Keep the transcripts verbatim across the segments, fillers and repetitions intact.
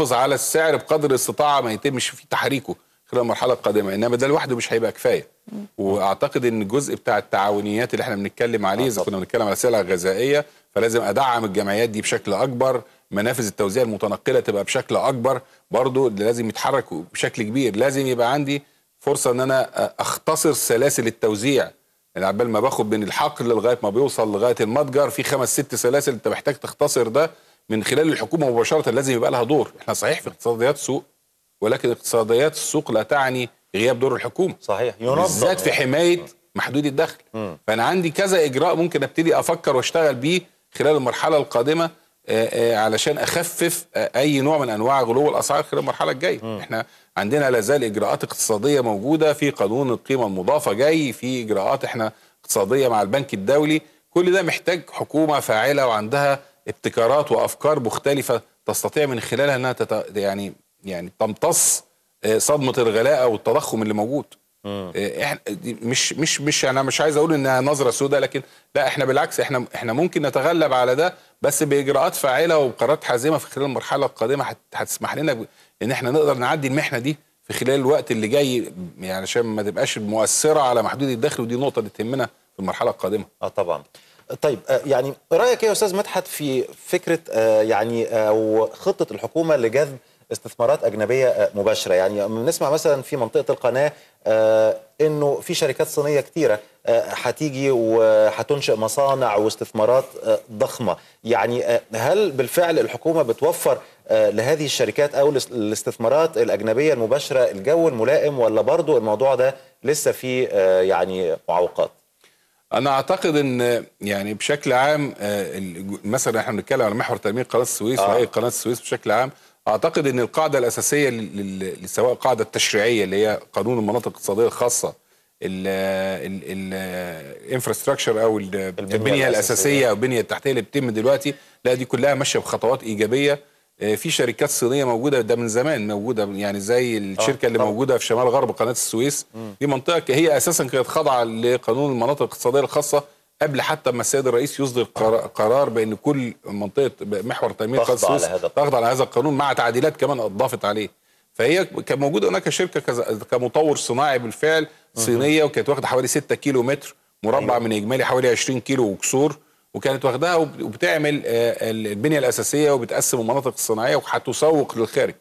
يحافظ على السعر بقدر الاستطاعه ما يتمش في تحريكه خلال المرحله القادمه، انما ده لوحده مش هيبقى كفايه. واعتقد ان الجزء بتاع التعاونيات اللي احنا بنتكلم عليه، اذا كنا بنتكلم على سلع غذائيه فلازم ادعم الجمعيات دي بشكل اكبر، منافذ التوزيع المتنقله تبقى بشكل اكبر، برضو لازم يتحركوا بشكل كبير، لازم يبقى عندي فرصه ان انا اختصر سلاسل التوزيع، يعني عبال ما باخد من الحقل لغايه ما بيوصل لغايه المتجر في خمس ست سلاسل انت محتاج تختصر ده من خلال الحكومه مباشره، لازم يبقى لها دور. احنا صحيح في اقتصاديات السوق، ولكن اقتصاديات السوق لا تعني غياب دور الحكومه. صحيح، بالذات في حمايه محدودي الدخل. م. فانا عندي كذا اجراء ممكن ابتدي افكر واشتغل بيه خلال المرحله القادمه علشان اخفف اي نوع من انواع غلو الاسعار خلال المرحله الجايه. م. احنا عندنا لا زال اجراءات اقتصاديه موجوده، في قانون القيمه المضافه جاي، في اجراءات احنا اقتصاديه مع البنك الدولي، كل ده محتاج حكومه فاعله وعندها ابتكارات وافكار مختلفه تستطيع من خلالها انها تت... يعني يعني تمتص صدمه الغلاء او التضخم اللي موجود. م. احنا مش مش مش انا مش عايز اقول انها نظره سوداء، لكن لا، احنا بالعكس احنا احنا ممكن نتغلب على ده بس باجراءات فاعله وبقرارات حازمه في خلال المرحله القادمه هتسمح لنا ان احنا نقدر نعدي المحنه دي في خلال الوقت اللي جاي، يعني عشان ما تبقاش مؤثره على محدودي الدخل، ودي نقطه اللي تهمنا في المرحله القادمه. اه طبعا. طيب، يعني رايك ايه يا استاذ مدحت في فكره يعني او خطه الحكومه لجذب استثمارات اجنبيه مباشره؟ يعني بنسمع مثلا في منطقه القناه انه في شركات صينيه كتيره هتيجي وهتنشئ مصانع واستثمارات ضخمه، يعني هل بالفعل الحكومه بتوفر لهذه الشركات او الاستثمارات الاجنبيه المباشره الجو الملائم، ولا برضو الموضوع ده لسه فيه يعني معوقات؟ أنا أعتقد إن يعني بشكل عام مثلا إحنا بنتكلم على محور تنمية قناة السويس آه. ورأي قناة السويس بشكل عام، أعتقد إن القاعدة الأساسية سواء القاعدة التشريعية اللي هي قانون المناطق الاقتصادية الخاصة، الانفراستراكشر أو البنية الأساسية أو البنية التحتية اللي بتتم دلوقتي، لا دي كلها ماشية بخطوات إيجابية. في شركات صينية موجودة، ده من زمان موجودة، يعني زي الشركة اللي موجودة في شمال غرب قناة السويس، دي منطقة هي أساسا كانت خاضعة لقانون المناطق الاقتصادية الخاصة قبل حتى ما السيد الرئيس يصدر قرار بأن كل منطقة محور تنمية قناة السويس تخضع على هذا القانون مع تعديلات كمان أضافت عليه. فهي كان موجودة هناك شركة كمطور صناعي بالفعل صينية، وكانت واخدة حوالي ستة كيلو متر مربع من إجمالي حوالي عشرين كيلو وكسور، وكانت واخداها وبتعمل البنيه الاساسيه وبتقسم المناطق الصناعيه وهتسوق للخارج.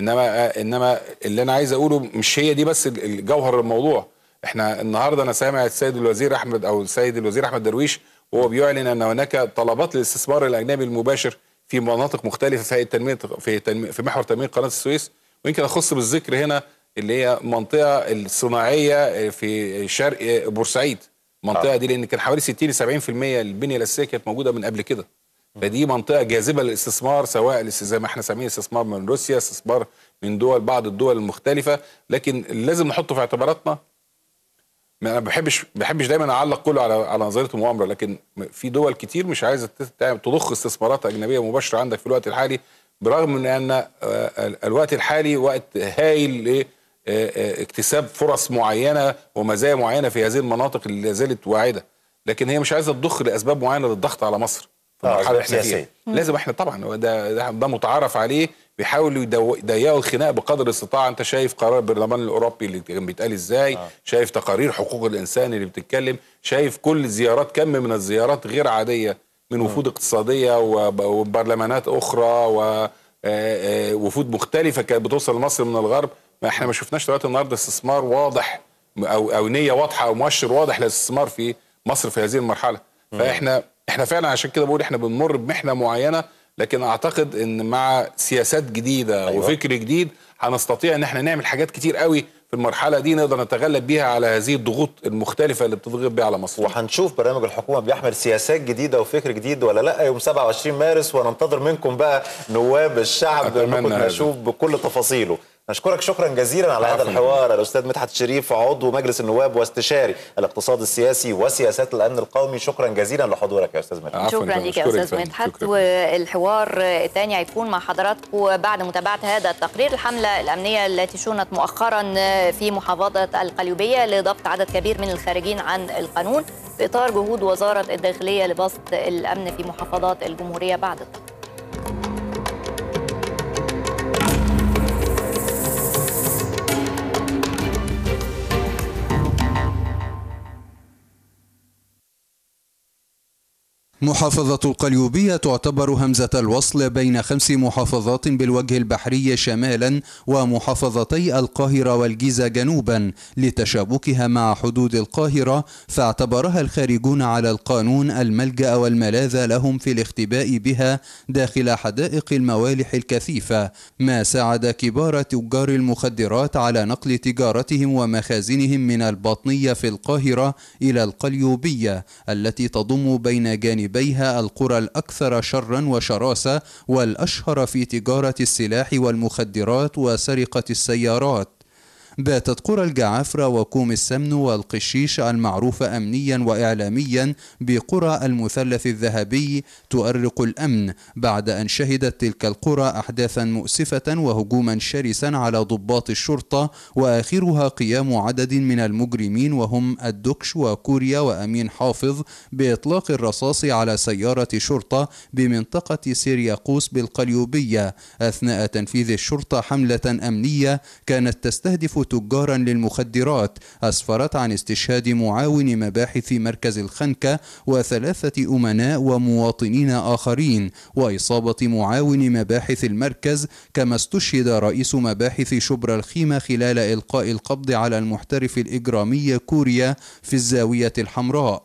انما انما اللي انا عايز اقوله مش هي دي بس الجوهر الموضوع. احنا النهارده انا سامع السيد الوزير احمد او السيد الوزير احمد درويش وهو بيعلن ان هناك طلبات للاستثمار الاجنبي المباشر في مناطق مختلفه في هيئه التنميه في في محور تنميه قناه السويس، ويمكن اخص بالذكر هنا اللي هي منطقه الصناعيه في شرق بورسعيد. المنطقه دي لان كان حوالي ستين سبعين بالمئة البنيه الاساسيه كانت موجوده من قبل كده، فدي منطقه جاذبه للاستثمار، سواء زي ما احنا سامعين استثمار من روسيا، استثمار من دول بعض الدول المختلفه. لكن لازم نحطه في اعتباراتنا، انا ما بحبش بحبش دايما اعلق كله على على نظريه المؤامره، لكن في دول كتير مش عايزه تضخ استثمارات اجنبيه مباشره عندك في الوقت الحالي، برغم من ان الوقت الحالي وقت هايل اكتساب فرص معينه ومزايا معينه في هذه المناطق اللي زالت واعده، لكن هي مش عايزه تضخ لاسباب معينه للضغط على مصر في المرحله اللي احنا فيها. لازم احنا طبعا ده ده متعارف عليه، بيحاولوا يضيقوا الخناق بقدر الاستطاعه. انت شايف قرار البرلمان الاوروبي اللي كان بيتقال ازاي، آه. شايف تقارير حقوق الانسان اللي بتتكلم، شايف كل زيارات كم من الزيارات غير عاديه من وفود آه. اقتصاديه وبرلمانات اخرى ووفود مختلفه كانت بتوصل لمصر من الغرب. ما احنا ما شفناش دلوقتي النهارده استثمار واضح او او نيه واضحه او مؤشر واضح للاستثمار في مصر في هذه المرحله. فاحنا احنا فعلا عشان كده بقول احنا بنمر بمحنه معينه، لكن اعتقد ان مع سياسات جديده أيوة. وفكر جديد هنستطيع ان احنا نعمل حاجات كتير قوي في المرحله دي نقدر نتغلب بيها على هذه الضغوط المختلفه اللي بتضغط بيها على مصر. وهنشوف برنامج الحكومه بيحمل سياسات جديده وفكر جديد ولا لا يوم سبعة وعشرين مارس، وننتظر منكم بقى نواب الشعب نشوف بكل تفاصيله. نشكرك شكرا جزيلا على هذا الحوار الأستاذ مدحت شريف، عضو مجلس النواب واستشاري الاقتصاد السياسي وسياسات الأمن القومي. شكرا جزيلا لحضورك يا أستاذ مدحت. شكرا ليك يا أستاذ مدحت. والحوار الثاني هيكون مع حضراتكم بعد متابعة هذا التقرير، الحملة الأمنية التي شنت مؤخرا في محافظة القليوبية لضبط عدد كبير من الخارجين عن القانون في إطار جهود وزارة الداخلية لبسط الأمن في محافظات الجمهورية. بعد التقرير محافظة القليوبية تعتبر همزة الوصل بين خمس محافظات بالوجه البحري شمالا ومحافظتي القاهرة والجيزة جنوبا لتشابكها مع حدود القاهرة، فاعتبرها الخارجون على القانون الملجأ والملاذ لهم في الاختباء بها داخل حدائق الموالح الكثيفة، ما ساعد كبار تجار المخدرات على نقل تجارتهم ومخازنهم من الباطنية في القاهرة إلى القليوبية التي تضم بين جانبيها القرى الأكثر شرا وشراسة والأشهر في تجارة السلاح والمخدرات وسرقة السيارات. باتت قرى الجعافرة وكوم السمن والقشيش المعروفة أمنيا وإعلاميا بقرى المثلث الذهبي تؤرق الأمن، بعد أن شهدت تلك القرى أحداثا مؤسفة وهجوما شرسا على ضباط الشرطة، وآخرها قيام عدد من المجرمين وهم الدكش وكوريا وأمين حافظ بإطلاق الرصاص على سيارة شرطة بمنطقة سيريا قوس بالقليوبية أثناء تنفيذ الشرطة حملة أمنية كانت تستهدف تجارا للمخدرات، أسفرت عن استشهاد معاون مباحث مركز الخنكة وثلاثة أمناء ومواطنين آخرين وإصابة معاون مباحث المركز، كما استشهد رئيس مباحث شبرا الخيمة خلال إلقاء القبض على المحترف الإجرامي كوريا في الزاوية الحمراء.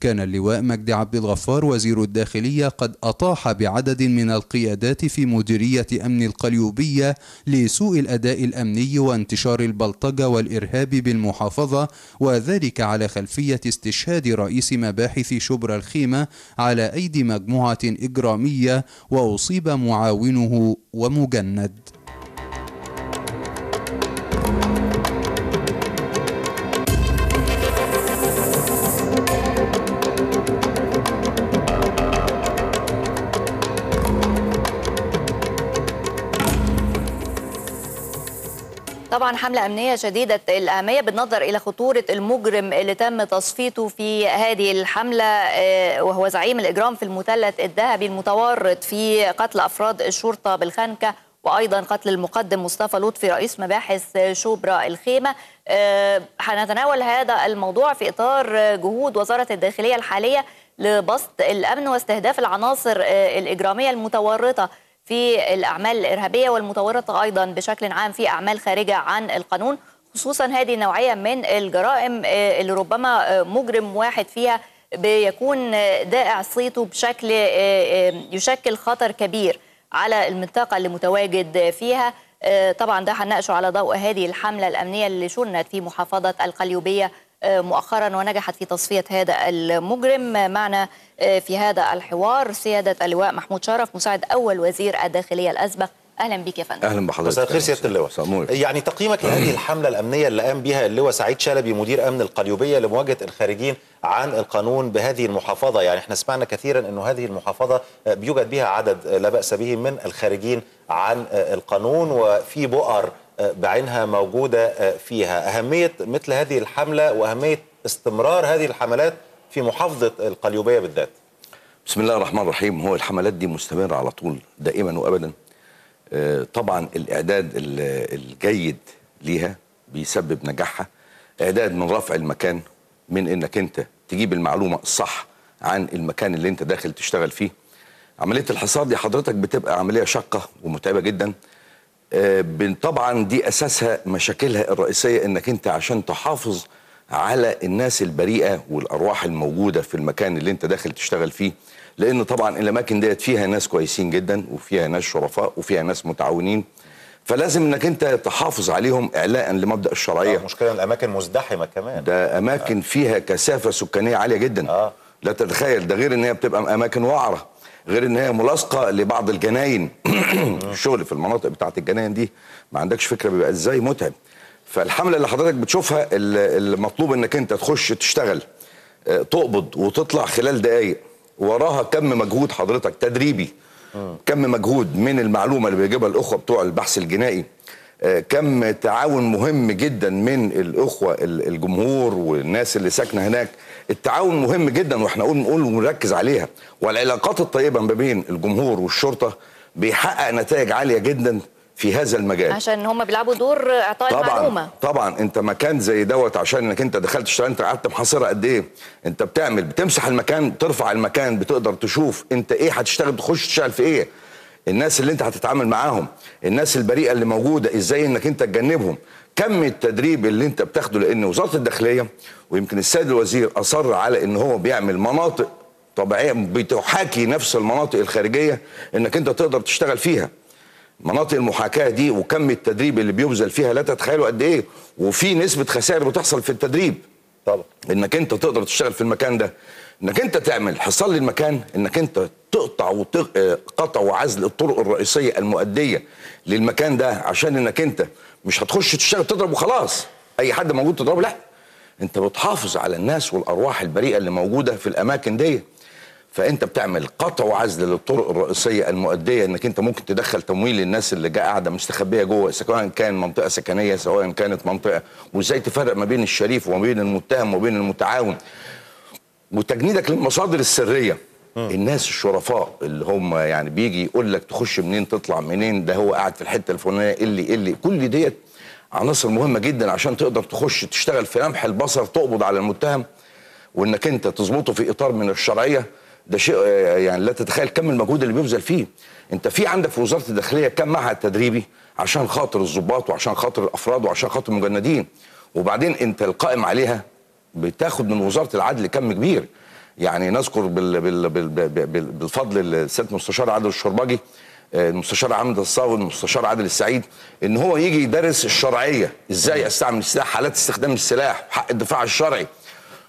كان اللواء مجدي عبد الغفار وزير الداخلية قد أطاح بعدد من القيادات في مديرية أمن القليوبية لسوء الأداء الأمني وانتشار البلطجة والإرهاب بالمحافظة، وذلك على خلفية استشهاد رئيس مباحث شبرا الخيمة على أيدي مجموعة إجرامية وأصيب معاونه ومجند. طبعا حملة أمنية شديدة الأهمية بالنظر إلى خطورة المجرم اللي تم تصفيته في هذه الحملة، وهو زعيم الإجرام في المثلث الذهبي المتورط في قتل أفراد الشرطة بالخنكة وأيضا قتل المقدم مصطفى لطفي رئيس مباحث شبرا الخيمة. هنتناول هذا الموضوع في إطار جهود وزارة الداخلية الحالية لبسط الأمن واستهداف العناصر الإجرامية المتورطة في الأعمال الإرهابية والمتورطة أيضا بشكل عام في أعمال خارجة عن القانون، خصوصا هذه النوعية من الجرائم اللي ربما مجرم واحد فيها بيكون دائع صيته بشكل يشكل خطر كبير على المنطقة اللي متواجد فيها. طبعا ده هنناقشه على ضوء هذه الحملة الأمنية اللي شنت في محافظة القليوبية مؤخرا ونجحت في تصفية هذا المجرم. معنا في هذا الحوار سيادة اللواء محمود شرف مساعد أول وزير الداخلية الأسبق، أهلا بك يا فندم. أهلا بحضرتك. مساء الخير سيادة اللواء. يعني تقييمك لهذه الحملة الأمنية اللي قام بها اللواء سعيد شلبي مدير أمن القليوبية لمواجهة الخارجين عن القانون بهذه المحافظة، يعني احنا سمعنا كثيرا أنه هذه المحافظة بيوجد بها عدد لا بأس به من الخارجين عن القانون وفي بؤر بعينها موجودة فيها. أهمية مثل هذه الحملة وأهمية استمرار هذه الحملات في محافظة القليوبية بالذات. بسم الله الرحمن الرحيم. هو الحملات دي مستمرة على طول دائما وأبدا. طبعا الإعداد الجيد ليها بيسبب نجاحها، إعداد من رفع المكان، من إنك أنت تجيب المعلومة الصح عن المكان اللي أنت داخل تشتغل فيه. عملية الحصار دي حضرتك بتبقى عملية شاقة ومتعبة جدا. طبعا دي أساسها مشاكلها الرئيسية إنك أنت عشان تحافظ على الناس البريئة والأرواح الموجودة في المكان اللي أنت داخل تشتغل فيه، لأن طبعا الأماكن ديت فيها ناس كويسين جدا وفيها ناس شرفاء وفيها ناس متعاونين، فلازم إنك أنت تحافظ عليهم إعلاء لمبدأ الشرعية. مشكلة الأماكن مزدحمة كمان، ده أماكن آه. فيها كثافة سكانية عالية جدا آه. لا تتخيل، ده غير إن هي بتبقى أماكن وعرة، غير ان هي ملاصقه لبعض الجناين. الشغل في المناطق بتاعه الجناين دي ما عندكش فكره بيبقى ازاي متعب. فالحمله اللي حضرتك بتشوفها المطلوب انك انت تخش تشتغل تقبض وتطلع خلال دقائق، وراها كم مجهود حضرتك تدريبي، كم مجهود من المعلومه اللي بيجيبها الاخوه بتوع البحث الجنائي، كم تعاون مهم جدا من الاخوه الجمهور والناس اللي ساكنه هناك. التعاون مهم جدا واحنا نقول ونركز عليها، والعلاقات الطيبه ما بين الجمهور والشرطه بيحقق نتائج عاليه جدا في هذا المجال، عشان هم بيلعبوا دور اعطاء طبعًا المعلومه. طبعا انت مكان زي دوت، عشان انك انت دخلت اشتغلت، انت قعدت محاصره قد ايه؟ انت بتعمل بتمسح المكان، ترفع المكان، بتقدر تشوف انت ايه هتشتغل، تخش تشتغل في ايه، الناس اللي انت هتتعامل معاهم، الناس البريئه اللي موجوده، ازاي انك انت تجنبهم، كم التدريب اللي انت بتاخده. لان وزاره الداخليه ويمكن السيد الوزير اصر على ان هو بيعمل مناطق طبيعيه بتحاكي نفس المناطق الخارجيه انك انت تقدر تشتغل فيها. مناطق المحاكاه دي وكم التدريب اللي بيبذل فيها لا تتخيلوا قد ايه، وفي نسبه خسائر بتحصل في التدريب. طبعا انك انت تقدر تشتغل في المكان ده، انك انت تعمل حصل للمكان، انك انت تقطع وقطع وعزل الطرق الرئيسيه المؤديه للمكان ده، عشان انك انت مش هتخش تشتغل تضرب وخلاص اي حد موجود تضربه، لا انت بتحافظ على الناس والارواح البريئه اللي موجوده في الاماكن دي. فانت بتعمل قطع وعزل للطرق الرئيسيه المؤديه، انك انت ممكن تدخل تمويل للناس اللي جايه قاعده مستخبيه جوه، سواء كان منطقه سكنيه سواء كانت منطقه، وازاي تفرق ما بين الشريف وما بين المتهم وما بين المتعاون، وتجنيدك للمصادر السريه. الناس الشرفاء اللي هم يعني بيجي يقول لك تخش منين تطلع منين، ده هو قاعد في الحته الفلانيه اللي اللي كل ديت عناصر مهمه جدا عشان تقدر تخش تشتغل في لمح البصر، تقبض على المتهم وانك انت تظبطه في اطار من الشرعيه. ده شيء يعني لا تتخيل كم المجهود اللي بيبذل فيه. انت في عندك في وزاره الداخليه كم معهد تدريبي عشان خاطر الضباط وعشان خاطر الافراد وعشان خاطر المجندين، وبعدين انت القائم عليها بتاخد من وزاره العدل كم كبير. يعني نذكر بال بال بال بال بالفضل السيد مستشار عادل الشربجي، المستشار عمد الصاوي، المستشار عادل السعيد، ان هو يجي يدرس الشرعيه، ازاي استعمل السلاح، حالات استخدام السلاح، حق الدفاع الشرعي،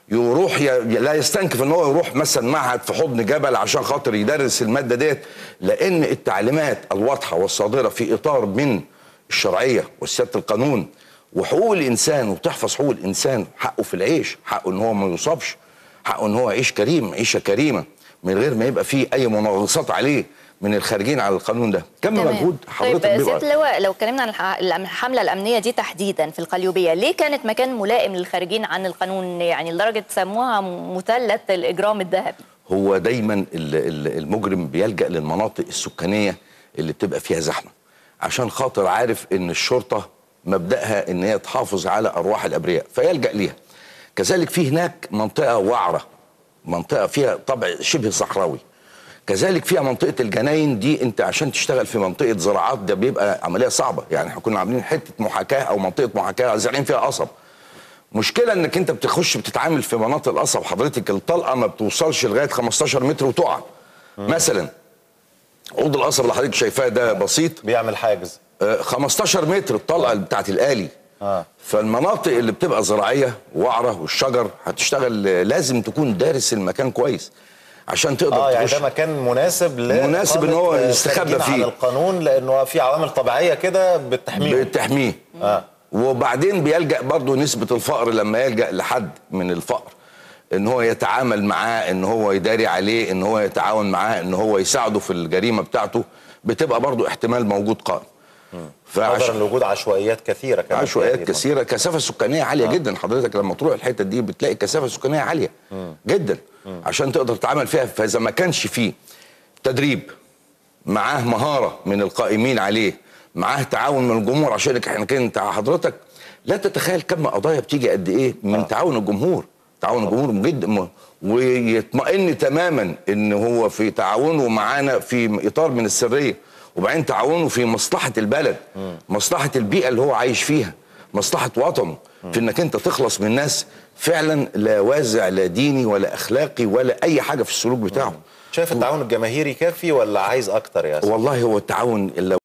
يروح ي... لا يستنكف ان هو يروح مثلا معهد في حضن جبل عشان خاطر يدرس الماده ديت، لان التعليمات الواضحه والصادره في اطار من الشرعيه وسياده القانون وحقوق الانسان، وتحفظ حقوق الانسان، حقه في العيش، حقه ان هو ما يصابش، حقه ان هو يعيش كريم عيشه كريمه من غير ما يبقى فيه اي منغصات عليه من الخارجين على القانون ده. كم مجهود حضرتك بيبقى؟ طيب سيادة اللواء، لو اتكلمنا عن الحمله الامنيه دي تحديدا في القليوبيه، ليه كانت مكان ملائم للخارجين عن القانون، يعني لدرجه سموها مثلث الاجرام الذهبي؟ هو دايما المجرم بيلجأ للمناطق السكانيه اللي بتبقى فيها زحمه، عشان خاطر عارف ان الشرطه مبدأها ان هي تحافظ على ارواح الابرياء فيلجأ ليها. كذلك في هناك منطقه وعره، منطقه فيها طبع شبه صحراوي، كذلك فيها منطقه الجناين دي، انت عشان تشتغل في منطقه زراعات ده بيبقى عمليه صعبه. يعني احنا كنا عاملين حته محاكاه او منطقه محاكاه زارعين فيها قصب، مشكله انك انت بتخش بتتعامل في مناطق القصب حضرتك، الطلقه ما بتوصلش لغايه خمستاشر متر وتقع مثلا. عود القصب اللي حضرتك شايفاه ده بسيط، بيعمل حاجز خمستاشر متر الطلقه بتاعت الالي. آه. فالمناطق اللي بتبقى زراعيه وعره والشجر هتشتغل، لازم تكون دارس المكان كويس عشان تقدر اه يعني ده مكان مناسب مناسب ان هو يستخبى فيه على القانون، لانه في عوامل طبيعيه كده بتحميه بتحميه اه وبعدين بيلجأ برضه نسبه الفقر لما يلجأ لحد من الفقر ان هو يتعامل معاه، ان هو يداري عليه، ان هو يتعاون معاه، ان هو يساعده في الجريمه بتاعته، بتبقى برضه احتمال موجود قائم. نظرا لوجود عشوائيات كثيره كمان، عشوائيات كثيره، كثافه سكانيه عاليه آه. جدا. حضرتك لما تروح الحته دي بتلاقي كثافه سكانيه عاليه م. جدا م. عشان تقدر تتعامل فيها. فاذا ما كانش فيه تدريب معاه مهاره من القائمين عليه، معاه تعاون من الجمهور، عشان انت حضرتك لا تتخيل كم قضايا بتيجي قد ايه من آه. تعاون الجمهور، تعاون آه. الجمهور جدا، ويطمئن تماما ان هو في تعاونه معانا في اطار من السريه، وبعدين تعاونه في مصلحة البلد، مصلحة البيئة اللي هو عايش فيها، مصلحة وطنه، في انك انت تخلص من ناس فعلا لا وازع لا ديني ولا اخلاقي ولا اي حاجة في السلوك بتاعه. شايف التعاون الجماهيري كافي ولا عايز اكتر يا سيدي؟ والله هو التعاون اللي